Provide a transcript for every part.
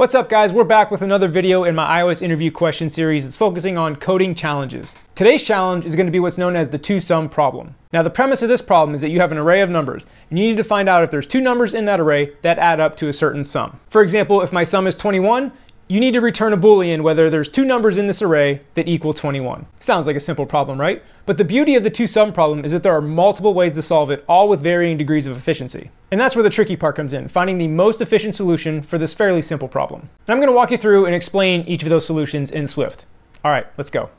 What's up guys, we're back with another video in my iOS interview question series that's focusing on coding challenges. Today's challenge is going to be what's known as the two-sum problem. Now the premise of this problem is that you have an array of numbers and you need to find out if there's two numbers in that array that add up to a certain sum. For example, if my sum is 21, you need to return a Boolean whether there's two numbers in this array that equal 21. Sounds like a simple problem, right? But the beauty of the two-sum problem is that there are multiple ways to solve it, all with varying degrees of efficiency. And that's where the tricky part comes in, finding the most efficient solution for this fairly simple problem. And I'm gonna walk you through and explain each of those solutions in Swift. All right, let's go.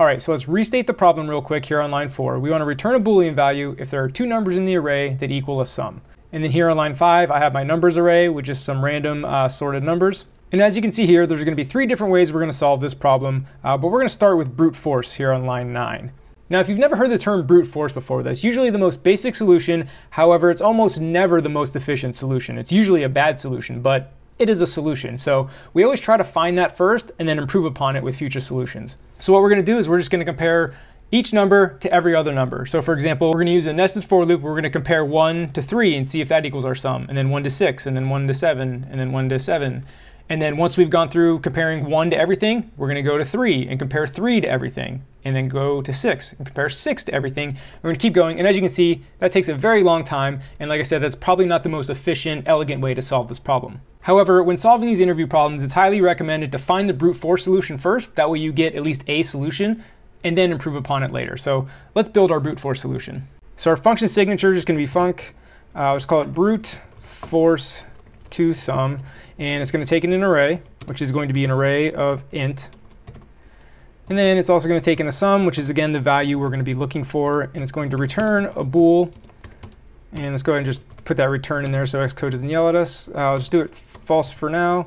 All right, so let's restate the problem real quick here on line 4. We want to return a Boolean value if there are two numbers in the array that equal a sum. And then here on line 5, I have my numbers array, which is some random sorted numbers. And as you can see here, there's going to be three different ways we're going to solve this problem, but we're going to start with brute force here on line 9. Now, if you've never heard the term brute force before, that's usually the most basic solution. However, it's almost never the most efficient solution. It's usually a bad solution, but it is a solution. So we always try to find that first and then improve upon it with future solutions. So what we're going to do is we're just going to compare each number to every other number. So for example, we're going to use a nested for loop. We're going to compare 1 to 3 and see if that equals our sum, and then 1 to 6, and then 1 to 7, and then 1 to 7. And then once we've gone through comparing 1 to everything, we're going to go to 3 and compare 3 to everything, and then go to 6 and compare 6 to everything. We're going to keep going. And as you can see, that takes a very long time. And like I said, that's probably not the most efficient, elegant way to solve this problem. However, when solving these interview problems, it's highly recommended to find the brute force solution first. That way you get at least a solution and then improve upon it later. So let's build our brute force solution. So our function signature is going to be func. Let's call it brute force to sum, and it's going to take in an array, which is going to be an array of int. And then it's also going to take in a sum, which is again the value we're going to be looking for, and it's going to return a bool. And let's go ahead and just put that return in there so Xcode doesn't yell at us. I'll just do it false for now.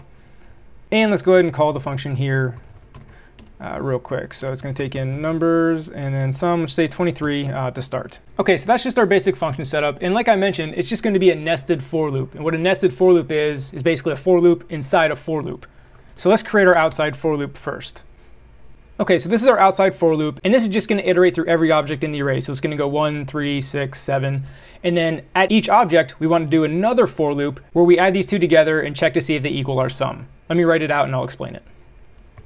And let's go ahead and call the function here real quick. So it's going to take in numbers and then sum, say 23 to start. Okay, so that's just our basic function setup. And like I mentioned, it's just going to be a nested for loop. And what a nested for loop is basically a for loop inside a for loop. So let's create our outside for loop first. Okay, so this is our outside for loop, and this is just going to iterate through every object in the array. So it's going to go 1, 3, 6, 7, and then at each object, we want to do another for loop where we add these two together and check to see if they equal our sum. Let me write it out and I'll explain it.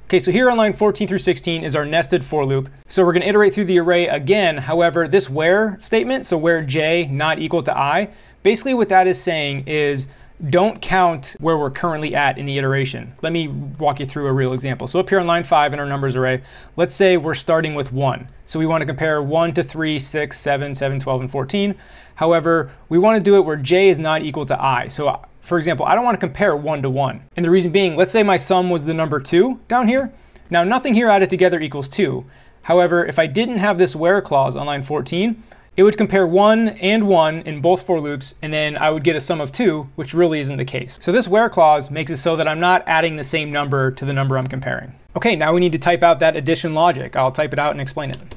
Okay, so here on line 14 through 16 is our nested for loop. So we're going to iterate through the array again. However, this where statement, so where j not equal to I, basically what that is saying is don't count where we're currently at in the iteration. Let me walk you through a real example. So up here on line 5 in our numbers array, let's say we're starting with 1. So we want to compare 1 to 3, 6, 7, 7, 12, and 14. However, we want to do it where j is not equal to I. So for example, I don't want to compare 1 to 1. And the reason being, let's say my sum was the number 2 down here. Now nothing here added together equals 2. However, if I didn't have this where clause on line 14, it would compare 1 and 1 in both for loops, and then I would get a sum of 2, which really isn't the case. So this where clause makes it so that I'm not adding the same number to the number I'm comparing. Okay, now we need to type out that addition logic. I'll type it out and explain it.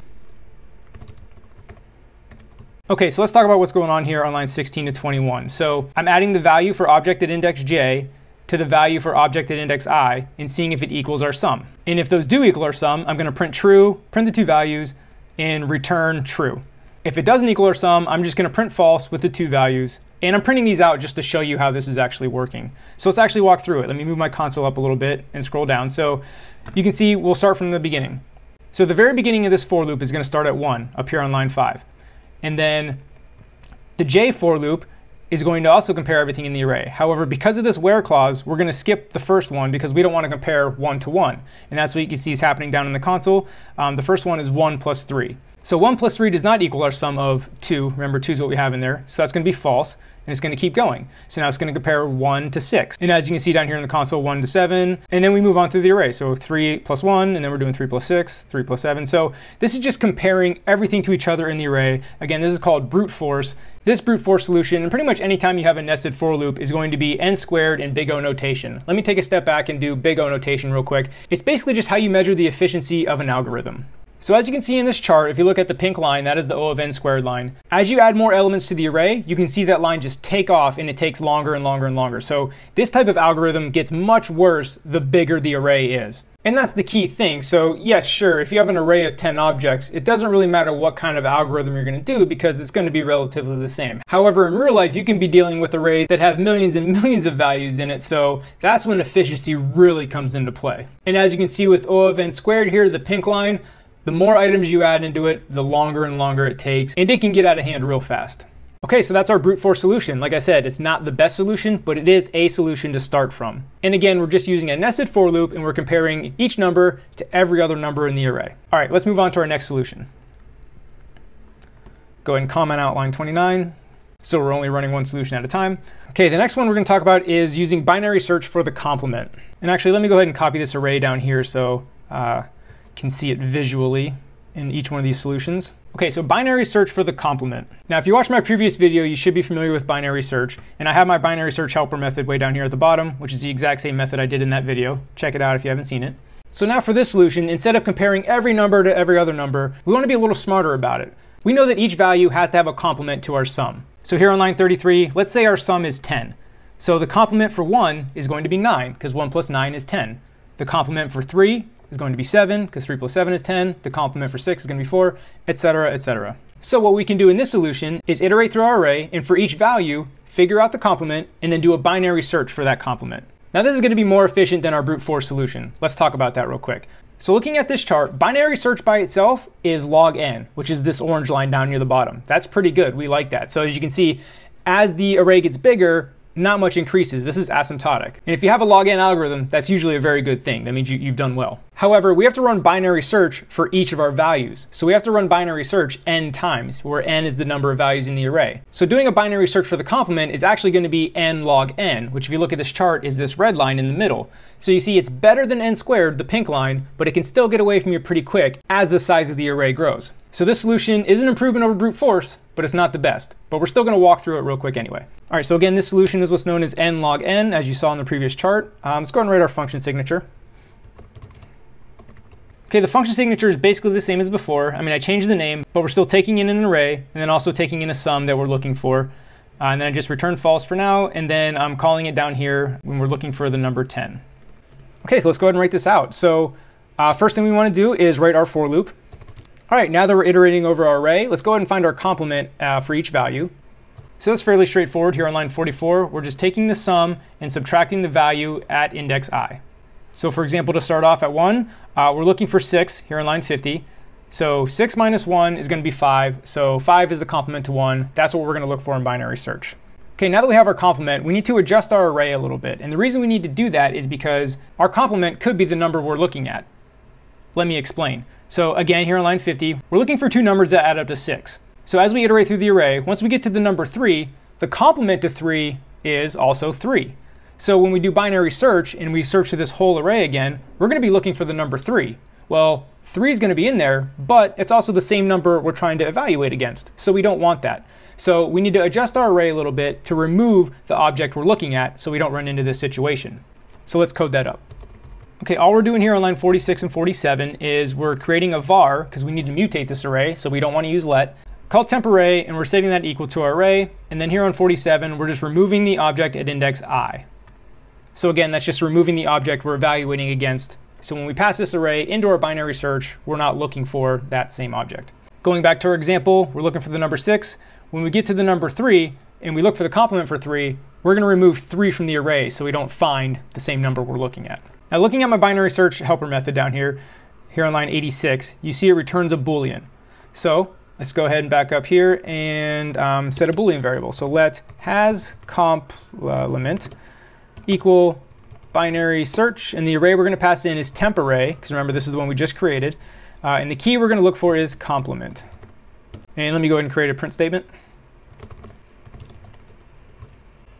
Okay, so let's talk about what's going on here on line 16 to 21. So I'm adding the value for object at index j to the value for object at index I and seeing if it equals our sum. And if those do equal our sum, I'm gonna print true, print the two values, and return true. If it doesn't equal our sum, I'm just going to print false with the two values. And I'm printing these out just to show you how this is actually working. So let's actually walk through it. Let me move my console up a little bit and scroll down. So you can see we'll start from the beginning. So the very beginning of this for loop is going to start at 1 up here on line 5. And then the j for loop is going to also compare everything in the array. However, because of this where clause, we're going to skip the first one because we don't want to compare 1 to 1. And that's what you can see is happening down in the console. The first one is 1 plus 3. So 1 plus 3 does not equal our sum of 2. Remember, 2 is what we have in there. So that's going to be false, and it's going to keep going. So now it's going to compare 1 to 6. And as you can see down here in the console, 1 to 7. And then we move on through the array. So 3 plus 1, and then we're doing 3 plus 6, 3 plus 7. So this is just comparing everything to each other in the array. Again, this is called brute force. This brute force solution, and pretty much any time you have a nested for loop, is going to be n squared in big O notation. Let me take a step back and do big O notation real quick. It's basically just how you measure the efficiency of an algorithm. So as you can see in this chart, if you look at the pink line, that is the O of n squared line. As you add more elements to the array, you can see that line just take off, and it takes longer and longer and longer. So this type of algorithm gets much worse the bigger the array is. And that's the key thing. So yeah, sure, if you have an array of 10 objects, it doesn't really matter what kind of algorithm you're going to do because it's going to be relatively the same. However, in real life, you can be dealing with arrays that have millions and millions of values in it. So that's when efficiency really comes into play. And as you can see with O of n squared here, the pink line, the more items you add into it, the longer and longer it takes, and it can get out of hand real fast. Okay, so that's our brute force solution. Like I said, it's not the best solution, but it is a solution to start from. And again, we're just using a nested for loop, and we're comparing each number to every other number in the array. All right, let's move on to our next solution. Go ahead and comment out line 29. So we're only running one solution at a time. Okay, the next one we're going to talk about is using binary search for the complement. And actually, let me go ahead and copy this array down here so can see it visually in each one of these solutions. Okay, so binary search for the complement. Now, if you watched my previous video, you should be familiar with binary search, and I have my binary search helper method way down here at the bottom, which is the exact same method I did in that video. Check it out if you haven't seen it. So now for this solution, instead of comparing every number to every other number, we want to be a little smarter about it. We know that each value has to have a complement to our sum. So here on line 33, let's say our sum is 10. So the complement for 1 is going to be 9, because 1 plus 9 is 10. The complement for 3 is going to be 7, because 3 plus 7 is 10. The complement for 6 is going to be 4, etc., etc. So what we can do in this solution is iterate through our array, and for each value, figure out the complement, and then do a binary search for that complement. Now this is going to be more efficient than our brute force solution. Let's talk about that real quick. So looking at this chart, binary search by itself is log n, which is this orange line down near the bottom. That's pretty good. We like that. So as you can see, as the array gets bigger, not much increases. This is asymptotic. And if you have a log n algorithm, that's usually a very good thing. That means you've done well. However, we have to run binary search for each of our values. So we have to run binary search n times, where n is the number of values in the array. So doing a binary search for the complement is actually going to be n log n, which if you look at this chart is this red line in the middle. So you see it's better than n squared, the pink line, but it can still get away from you pretty quick as the size of the array grows. So this solution is an improvement over brute force, but it's not the best. But we're still going to walk through it real quick anyway. All right, so again, this solution is what's known as n log n, as you saw in the previous chart. Let's go ahead and write our function signature. Okay, the function signature is basically the same as before. I mean, I changed the name, but we're still taking in an array, and then also taking in a sum that we're looking for. And then I just return false for now, and then I'm calling it down here when we're looking for the number 10. Okay, so let's go ahead and write this out. So first thing we want to do is write our for loop. All right, now that we're iterating over our array, let's go ahead and find our complement for each value. So that's fairly straightforward here on line 44. We're just taking the sum and subtracting the value at index I. So for example, to start off at 1, we're looking for 6 here on line 50. So 6 minus 1 is going to be 5. So 5 is the complement to 1. That's what we're going to look for in binary search. Okay, now that we have our complement, we need to adjust our array a little bit. And the reason we need to do that is because our complement could be the number we're looking at. Let me explain. So again, here on line 50, we're looking for two numbers that add up to 6. So as we iterate through the array, once we get to the number 3, the complement to 3 is also 3. So when we do binary search and we search through this whole array again, we're going to be looking for the number 3. Well, 3 is going to be in there, but it's also the same number we're trying to evaluate against. So we don't want that. So we need to adjust our array a little bit to remove the object we're looking at so we don't run into this situation. So let's code that up. Okay, all we're doing here on line 46 and 47 is we're creating a var, because we need to mutate this array, so we don't want to use let. Call temp array, and we're setting that equal to our array. And then here on 47, we're just removing the object at index I. So again, that's just removing the object we're evaluating against. So when we pass this array into our binary search, we're not looking for that same object. Going back to our example, we're looking for the number 6. When we get to the number 3, and we look for the complement for 3, we're going to remove 3 from the array so we don't find the same number we're looking at. Now looking at my binary search helper method down here, here on line 86, you see it returns a Boolean. So let's go ahead and back up here and set a Boolean variable. So let has complement equal binary search, and the array we're going to pass in is temp array, because remember this is the one we just created, and the key we're going to look for is complement. And let me go ahead and create a print statement.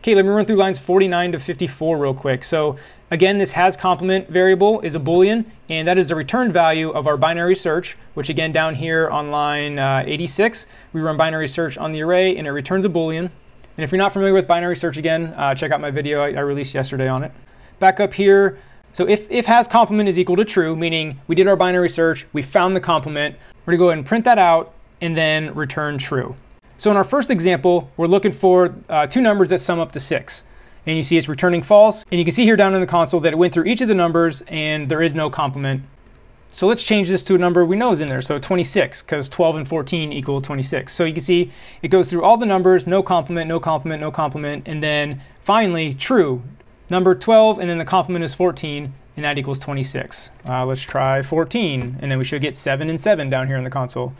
Okay, let me run through lines 49 to 54 real quick. So again, this has complement variable is a Boolean, and that is the return value of our binary search, which again down here on line 86, we run binary search on the array and it returns a Boolean. And if you're not familiar with binary search again, check out my video I released yesterday on it. Back up here, So if has complement is equal to true, meaning we did our binary search, we found the complement, we're gonna go ahead and print that out and then return true. So in our first example, we're looking for two numbers that sum up to 6. And you see it's returning false. And you can see here down in the console that it went through each of the numbers and there is no complement. So let's change this to a number we know is in there. So 26, because 12 and 14 equal 26. So you can see it goes through all the numbers, no complement, no complement, no complement, and then finally true. Number 12, and then the complement is 14, and that equals 26. Let's try 14, and then we should get 7 and 7 down here in the console.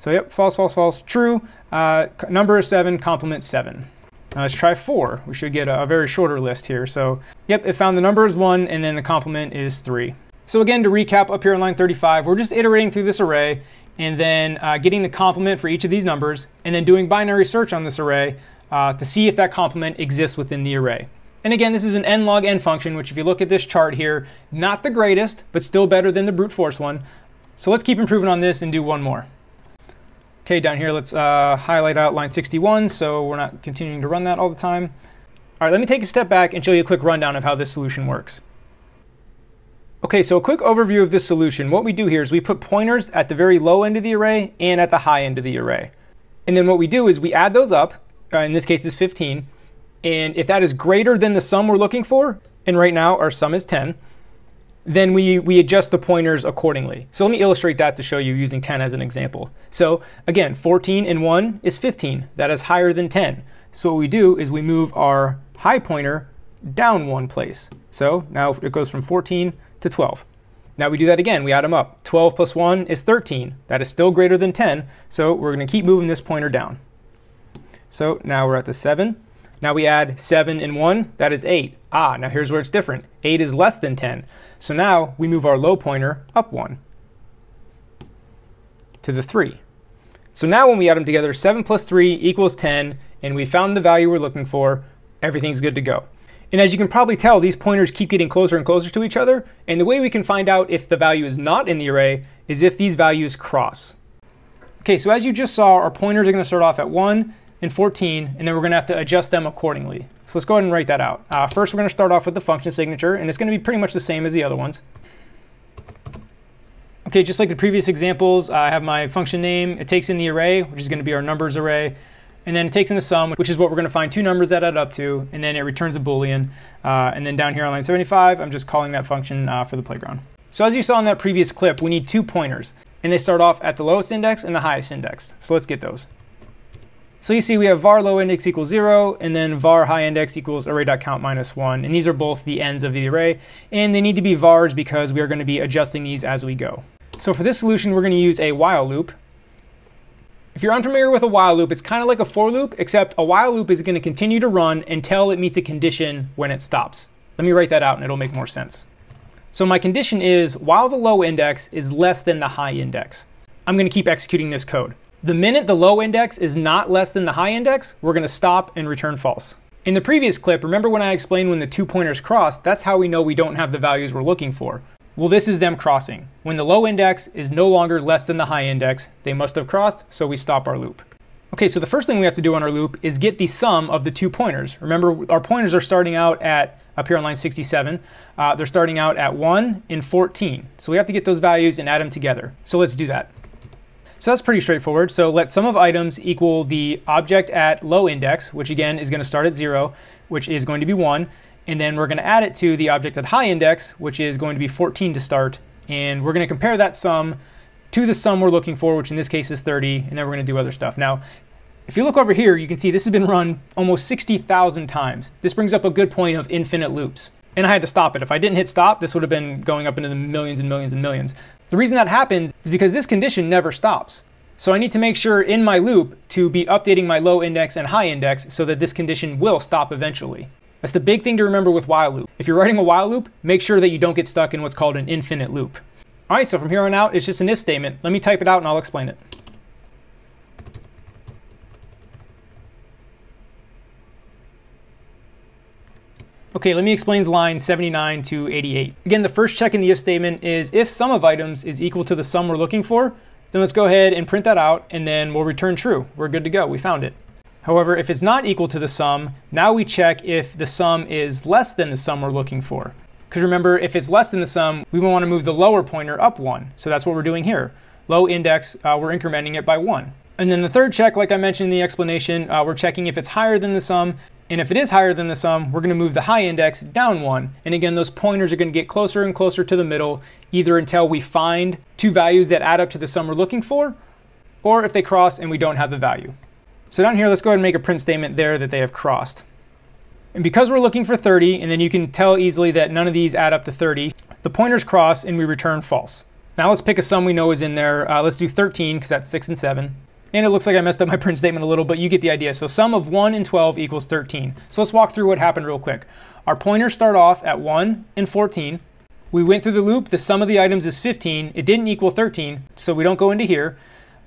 So yep, false, false, false, true. Number is 7, complement 7. Now let's try 4. We should get a very shorter list here. So yep, it found the number is 1, and then the complement is 3. So again, to recap, up here on line 35, we're just iterating through this array and then getting the complement for each of these numbers and then doing binary search on this array to see if that complement exists within the array. And again, this is an n log n function, which if you look at this chart here, not the greatest, but still better than the brute force one. So let's keep improving on this and do one more. Okay, down here, let's highlight out line 61 so we're not continuing to run that all the time. All right, let me take a step back and show you a quick rundown of how this solution works. Okay, so a quick overview of this solution. What we do here is we put pointers at the very low end of the array and at the high end of the array. And then what we do is we add those up, in this case is 15, and if that is greater than the sum we're looking for, and right now our sum is 10, then we adjust the pointers accordingly. So let me illustrate that to show you using 10 as an example. So again, 14 and 1 is 15. That is higher than 10. So what we do is we move our high pointer down one place. So now it goes from 14 to 12. Now we do that again, we add them up. 12 plus 1 is 13. That is still greater than 10, so we're gonna keep moving this pointer down. So now we're at the 7. Now we add 7 and 1, that is 8. Ah, now here's where it's different. 8 is less than 10. So now we move our low pointer up 1 to the 3. So now when we add them together, 7 plus 3 equals 10, and we found the value we're looking for. Everything's good to go. And as you can probably tell, these pointers keep getting closer and closer to each other. And the way we can find out if the value is not in the array is if these values cross. Okay, so as you just saw, our pointers are gonna start off at 1 and 14, and then we're gonna have to adjust them accordingly. So let's go ahead and write that out. First, we're gonna start off with the function signature, and it's gonna be pretty much the same as the other ones. Okay, just like the previous examples, I have my function name. It takes in the array, which is gonna be our numbers array. And then it takes in the sum, which is what we're gonna find two numbers that add up to, and then it returns a Boolean. And then down here on line 75, I'm just calling that function for the playground. So as you saw in that previous clip, we need two pointers, and they start off at the lowest index and the highest index. So let's get those. So you see we have var low index equals 0, and then var high index equals array.count minus 1, and these are both the ends of the array, and they need to be vars because we are gonna be adjusting these as we go. So for this solution, we're gonna use a while loop. If you're unfamiliar with a while loop, it's kind of like a for loop, except a while loop is going to continue to run until it meets a condition when it stops. Let me write that out and it'll make more sense. So my condition is while the low index is less than the high index. I'm going to keep executing this code. The minute the low index is not less than the high index, we're going to stop and return false. In the previous clip, remember when I explained when the two pointers cross, that's how we know we don't have the values we're looking for. Well, this is them crossing. When the low index is no longer less than the high index, they must have crossed, so we stop our loop. Okay, so the first thing we have to do on our loop is get the sum of the two pointers. Remember, our pointers are starting out at, up here on line 67, they're starting out at 1 and 14. So we have to get those values and add them together. So let's do that. So that's pretty straightforward. So let sum of items equal the object at low index, which again is gonna start at 0, which is going to be 1. And then we're gonna add it to the object at high index, which is going to be 14 to start. And we're gonna compare that sum to the sum we're looking for, which in this case is 30, and then we're gonna do other stuff. Now, if you look over here, you can see this has been run almost 60,000 times. This brings up a good point of infinite loops. And I had to stop it. If I didn't hit stop, this would have been going up into the millions and millions and millions. The reason that happens is because this condition never stops. So I need to make sure in my loop to be updating my low index and high index so that this condition will stop eventually. That's the big thing to remember with while loop. If you're writing a while loop, make sure that you don't get stuck in what's called an infinite loop. All right, so from here on out, it's just an if statement. Let me type it out and I'll explain it. Okay, let me explain line 79 to 88. Again, the first check in the if statement is if sum of items is equal to the sum we're looking for, then let's go ahead and print that out and then we'll return true. We're good to go, we found it. However, if it's not equal to the sum, now we check if the sum is less than the sum we're looking for. Because remember, if it's less than the sum, we want to move the lower pointer up 1. So that's what we're doing here. Low index, we're incrementing it by 1. And then the third check, like I mentioned in the explanation, we're checking if it's higher than the sum. And if it is higher than the sum, we're going to move the high index down 1. And again, those pointers are going to get closer and closer to the middle, either until we find two values that add up to the sum we're looking for, or if they cross and we don't have the value. So down here, let's go ahead and make a print statement there that they have crossed. And because we're looking for 30, and then you can tell easily that none of these add up to 30, the pointers cross and we return false. Now let's pick a sum we know is in there. Let's do 13, because that's 6 and 7. And it looks like I messed up my print statement a little, but you get the idea. So sum of 1 and 12 equals 13. So let's walk through what happened real quick. Our pointers start off at 1 and 14. We went through the loop. The sum of the items is 15. It didn't equal 13, so we don't go into here.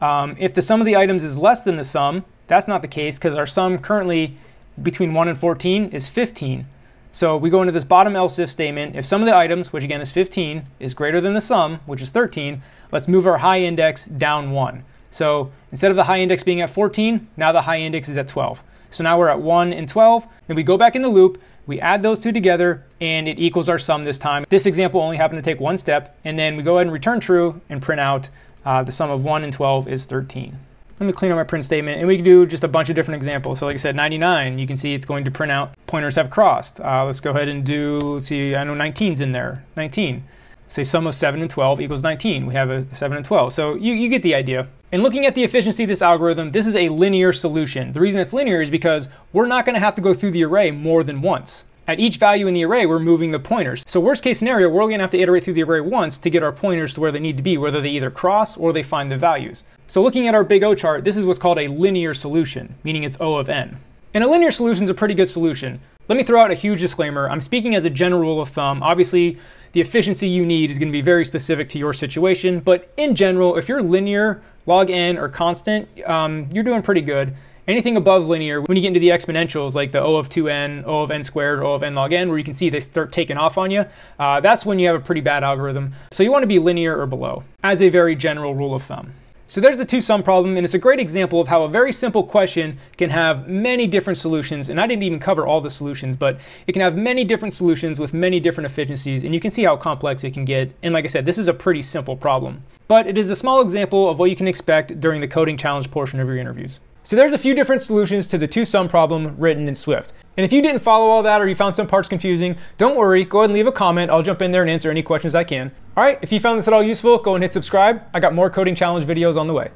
If the sum of the items is less than the sum, that's not the case, because our sum currently between 1 and 14 is 15. So we go into this bottom else if statement. If sum of the items, which again is 15, is greater than the sum, which is 13, let's move our high index down 1. So instead of the high index being at 14, now the high index is at 12. So now we're at 1 and 12, and we go back in the loop, we add those two together, and it equals our sum this time. This example only happened to take one step, and then we go ahead and return true and print out the sum of 1 and 12 is 13. Let me clean up my print statement, and we can do just a bunch of different examples. So like I said, 99, you can see it's going to print out pointers have crossed. Let's go ahead and do, let's see, I know 19's in there, 19. Say sum of 7 and 12 equals 19. We have a 7 and 12. So you get the idea. And looking at the efficiency of this algorithm, this is a linear solution. The reason it's linear is because we're not going to have to go through the array more than once. At each value in the array, we're moving the pointers. So worst case scenario, we're only going to have to iterate through the array once to get our pointers to where they need to be, whether they either cross or they find the values. So looking at our big O chart, this is what's called a linear solution, meaning it's O of n. And a linear solution is a pretty good solution. Let me throw out a huge disclaimer. I'm speaking as a general rule of thumb. Obviously, the efficiency you need is going to be very specific to your situation, but in general, if you're linear, log n, or constant, you're doing pretty good. Anything above linear, when you get into the exponentials, like the O of 2n, O of n squared, or O of n log n, where you can see they start taking off on you, that's when you have a pretty bad algorithm. So you want to be linear or below, as a very general rule of thumb. So there's the two-sum problem, and it's a great example of how a very simple question can have many different solutions, and I didn't even cover all the solutions, but it can have many different solutions with many different efficiencies, and you can see how complex it can get. And like I said, this is a pretty simple problem. But it is a small example of what you can expect during the coding challenge portion of your interviews. So there's a few different solutions to the two-sum problem written in Swift. And if you didn't follow all that or you found some parts confusing, don't worry, go ahead and leave a comment. I'll jump in there and answer any questions I can. All right, if you found this at all useful, go and hit subscribe. I got more coding challenge videos on the way.